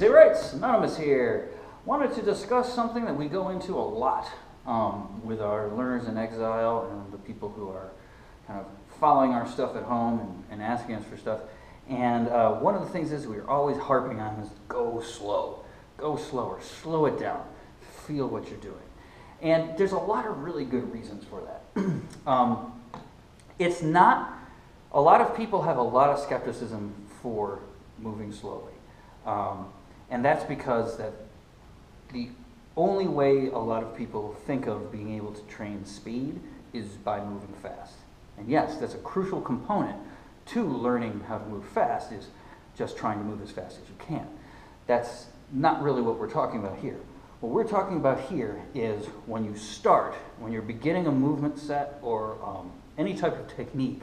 Greetings, hey rights, Anonymous here. Wanted to discuss something that we go into a lot with our learners in exile and the people who are kind of following our stuff at home and asking us for stuff. And one of the things is we're always harping on is go slow, go slower, slow it down, feel what you're doing. And there's a lot of really good reasons for that. It's not, a lot of people have a lot of skepticism for moving slowly. And that's because that the only way a lot of people think of being able to train speed is by moving fast. And yes, that's a crucial component to learning how to move fast is just trying to move as fast as you can. That's not really what we're talking about here. What we're talking about here is when you start, when you're beginning a movement set or any type of technique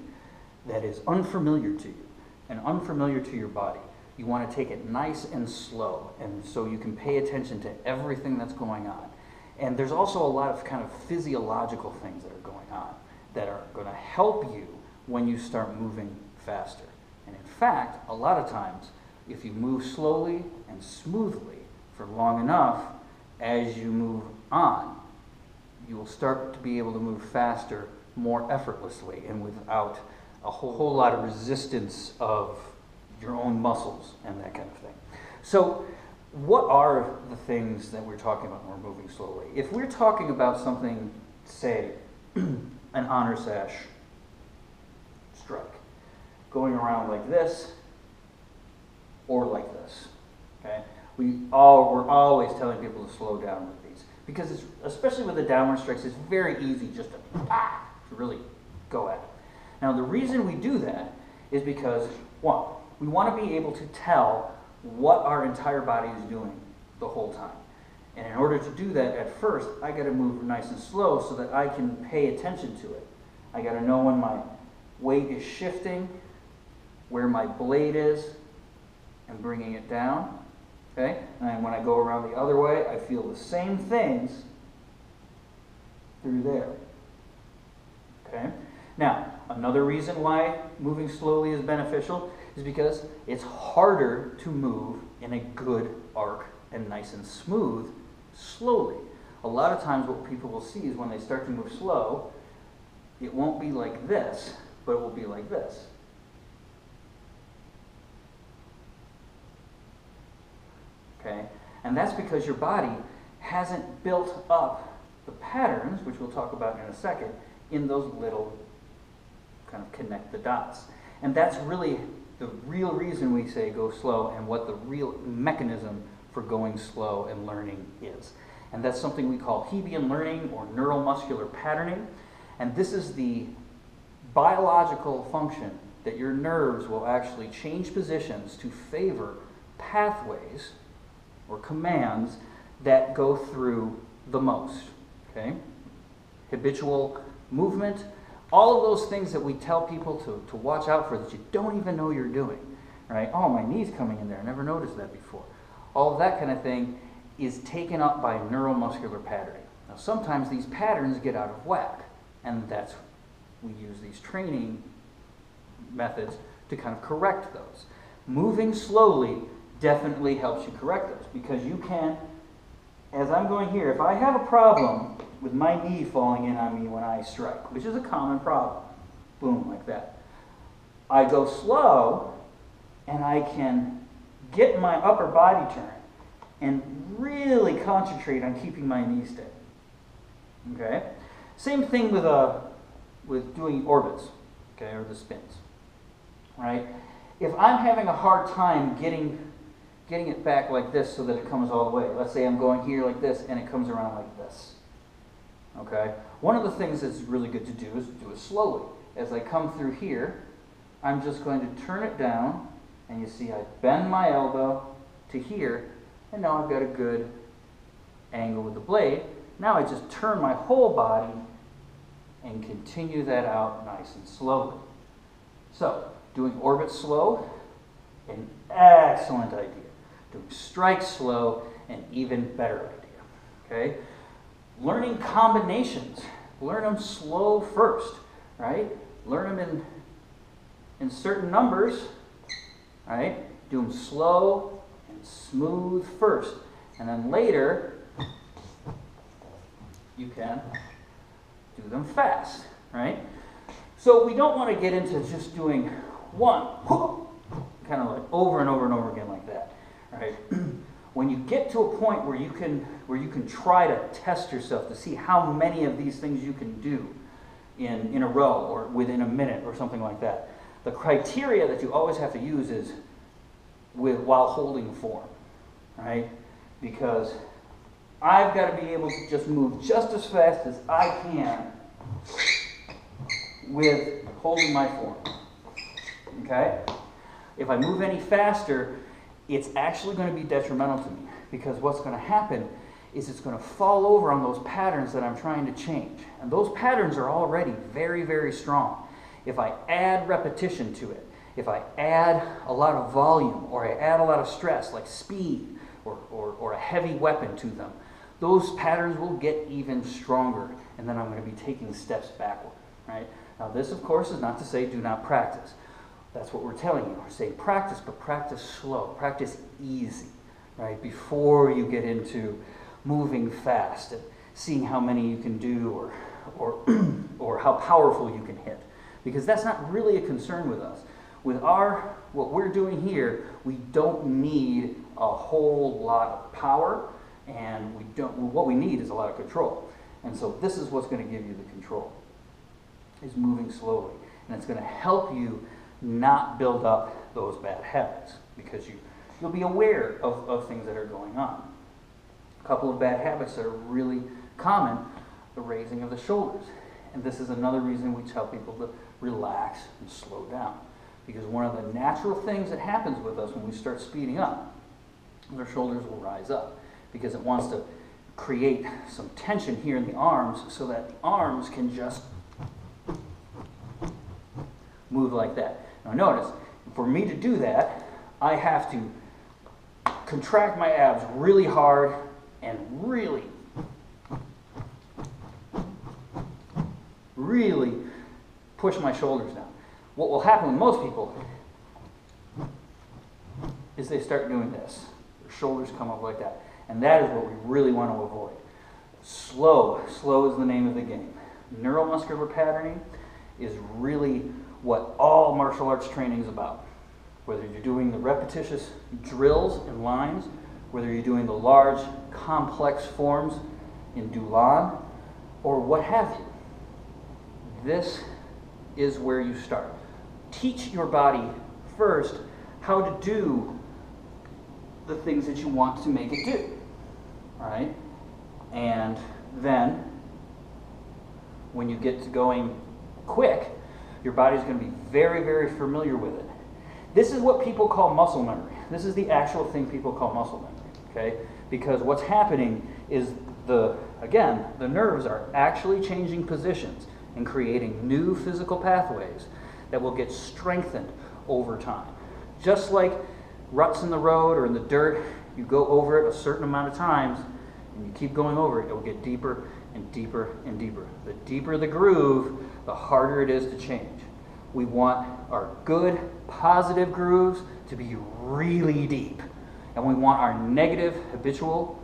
that is unfamiliar to you and unfamiliar to your body. You want to take it nice and slow, and so you can pay attention to everything that's going on. And there's also a lot of kind of physiological things that are going on that are going to help you when you start moving faster. And in fact, a lot of times, if you move slowly and smoothly for long enough, as you move on, you will start to be able to move faster more effortlessly and without a whole lot of resistance of your own muscles and that kind of thing. So what are the things that we're talking about when we're moving slowly? If we're talking about something, say, an honor sash strike, going around like this or like this, okay? We're always telling people to slow down with these because it's, especially with the downward strikes, it's very easy just to, really go at it. Now the reason we do that is because, one, we want to be able to tell what our entire body is doing the whole time. And in order to do that, at first, I got to move nice and slow so that I can pay attention to it. I got to know when my weight is shifting, where my blade is, and bringing it down. Okay? And then when I go around the other way, I feel the same things through there. Okay? Now, another reason why moving slowly is beneficial is because it's harder to move in a good arc and nice and smooth slowly. A lot of times what people will see is when they start to move slow, it won't be like this, but it will be like this. Okay? And that's because your body hasn't built up the patterns, which we'll talk about in a second, in those little kind of connect the dots. And that's really the real reason we say go slow and what the real mechanism for going slow and learning is. And that's something we call Hebian learning or neuromuscular patterning. And this is the biological function that your nerves will actually change positions to favor pathways or commands that go through the most. Okay? Habitual movement, all of those things that we tell people to watch out for that you don't even know you're doing, right? Oh, my knee's coming in there. I never noticed that before. All of that kind of thing is taken up by neuromuscular patterning. Now, sometimes these patterns get out of whack, and that's, we use these training methods to kind of correct those. Moving slowly definitely helps you correct those because you can, as I'm going here, if I have a problem with my knee falling in on me when I strike, which is a common problem, boom, like that. I go slow, and I can get my upper body turn and really concentrate on keeping my knee steady, okay? Same thing with doing orbits, okay, or the spins, right? If I'm having a hard time getting it back like this so that it comes all the way, let's say I'm going here like this and it comes around like this, okay? One of the things that's really good to do is do it slowly. As I come through here, I'm just going to turn it down, and you see I bend my elbow to here, and now I've got a good angle with the blade. Now I just turn my whole body and continue that out nice and slowly. So, doing orbit slow, an excellent idea. Doing strike slow, an even better idea, okay? Learning combinations, learn them slow first, right? Learn them in certain numbers, right? Do them slow and smooth first, and then later you can do them fast, right? So we don't want to get into just doing one, kind of like over and over and over again like that, right? When you get to a point where you can try to test yourself to see how many of these things you can do in a row or within a minute or something like that, the criteria that you always have to use is while holding form, right? Because I've got to be able to just move just as fast as I can with holding my form, okay? If I move any faster, it's actually going to be detrimental to me, because what's going to happen is it's going to fall over on those patterns that I'm trying to change. And those patterns are already very, very strong. If I add repetition to it, if I add a lot of volume, or I add a lot of stress, like speed, or a heavy weapon to them, those patterns will get even stronger, and then I'm going to be taking steps backward, right? Now this, of course, is not to say do not practice. That's what we're telling you. We're saying practice, but practice slow, practice easy, right? Before you get into moving fast and seeing how many you can do or how powerful you can hit, because that's not really a concern with us. With what we're doing here, we don't need a whole lot of power, and what we need is a lot of control. And so this is what's going to give you the control, is moving slowly, and it's going to help you not build up those bad habits, because you'll be aware of things that are going on. A couple of bad habits that are really common: the raising of the shoulders. And this is another reason we tell people to relax and slow down, because one of the natural things that happens with us when we start speeding up, their shoulders will rise up, because it wants to create some tension here in the arms so that the arms can just move like that. Now notice, for me to do that, I have to contract my abs really hard and really, really push my shoulders down. What will happen with most people is they start doing this. Their shoulders come up like that. And that is what we really want to avoid. Slow. Slow is the name of the game. Neuromuscular patterning is really what all martial arts training is about. Whether you're doing the repetitious drills and lines, whether you're doing the large, complex forms in dulon, or what have you. This is where you start. Teach your body first how to do the things that you want to make it do, all right? And then when you get to going quick, your body's going to be very, very familiar with it. This is what people call muscle memory. This is the actual thing people call muscle memory, okay? Because what's happening is, again, the nerves are actually changing positions and creating new physical pathways that will get strengthened over time. Just like ruts in the road or in the dirt, you go over it a certain amount of times, and you keep going over it, it will get deeper and deeper and deeper. The deeper the groove, the harder it is to change. We want our good, positive grooves to be really deep, and we want our negative, habitual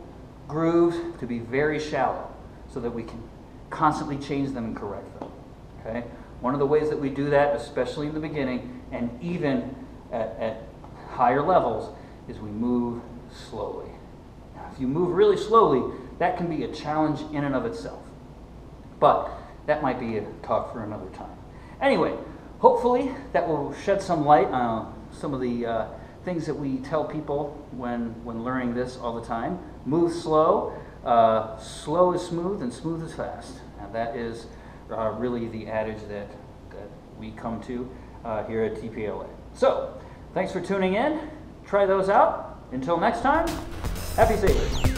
grooves to be very shallow, so that we can constantly change them and correct them, okay? One of the ways that we do that, especially in the beginning, and even at higher levels, is we move slowly. Now, if you move really slowly, that can be a challenge in and of itself. But that might be a talk for another time. Anyway, hopefully that will shed some light on some of the things that we tell people when learning this all the time. Move slow. Slow is smooth, and smooth is fast. And that is really the adage that we come to here at TPLA. So, thanks for tuning in. Try those out. Until next time, happy savers.